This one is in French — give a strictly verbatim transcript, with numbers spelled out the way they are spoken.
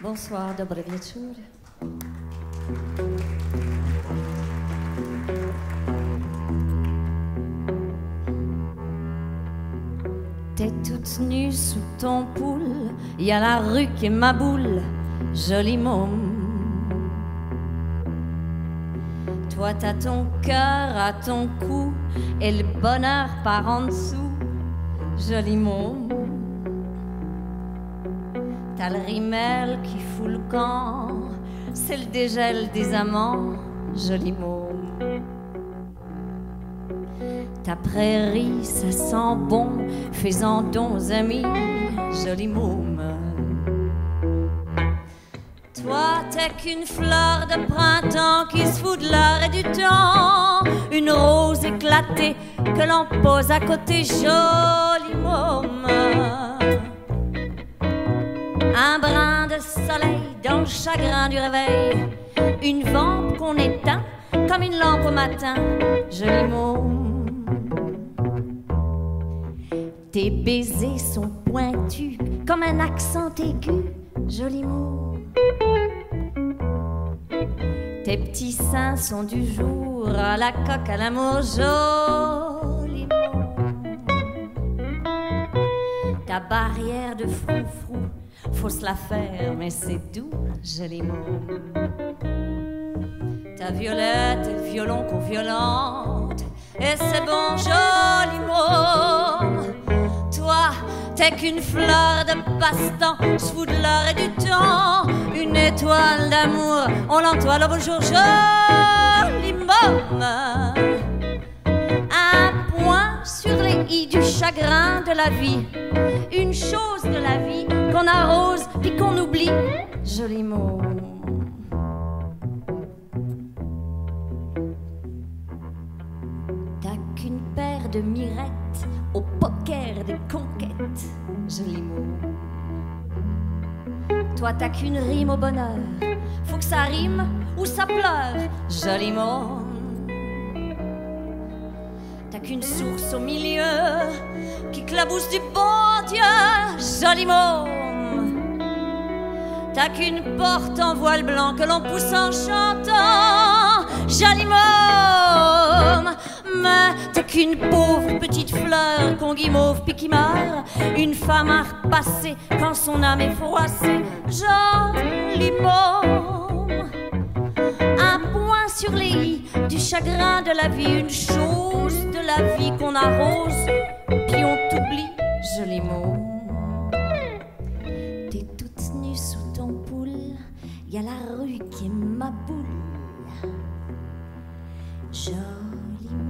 Bonsoir, dobry wieczór. T'es toute nue sous ton poule, y a la rue qui est ma boule, jolie môme. Toi t'as ton cœur à ton cou et le bonheur par en dessous, jolie môme. T'as le rimel qui fout le camp, c'est le dégel des amants, jolie môme. Ta prairie, ça sent bon, fais-en don aux amis, jolie môme. Toi, t'es qu'une fleur de printemps qui se fout de l'heure et du temps, une rose éclatée que l'on pose à côté, jolie môme. Un brin de soleil dans le chagrin du réveil, une lampe qu'on éteint comme une lampe au matin, jolie môme. Tes baisers sont pointus comme un accent aigu, jolie môme. Tes petits seins sont du jour à la coque à l'amour, jolie môme. Ta barrière de frou-frou, faut se la faire, mais c'est doux, jolie môme. Ta violette, violon qu'on violente, et c'est bon, jolie môme. Toi, t'es qu'une fleur de passe-temps, se fout de l'heure et du temps, une étoile d'amour, on l'entoile au beau jour, jolie môme. Un point sur les i du chagrin de la vie, une chose de la vie qu'on arrose puis qu'on oublie, jolie môme. T'as qu'une paire de mirettes au poker des conquêtes, jolie môme. Toi t'as qu'une rime au bonheur, faut que ça rime ou ça pleure, jolie môme. T'as qu'une source au milieu qui clabousse du bon Dieu, jolie môme. T'as qu'une porte en voile blanc que l'on pousse en chantant, jolie môme. Mais t'es qu'une pauvre petite fleur qu'on guimauve puis qui meurt, une femme à repasser quand son âme est froissée, jolie môme. Un point sur les i du chagrin de la vie, une chose de la vie qu'on arrose puis on t'oublie, jolie môme. T'es toute nue sous ton poule, y a la rue qui est ma boule, jolie môme.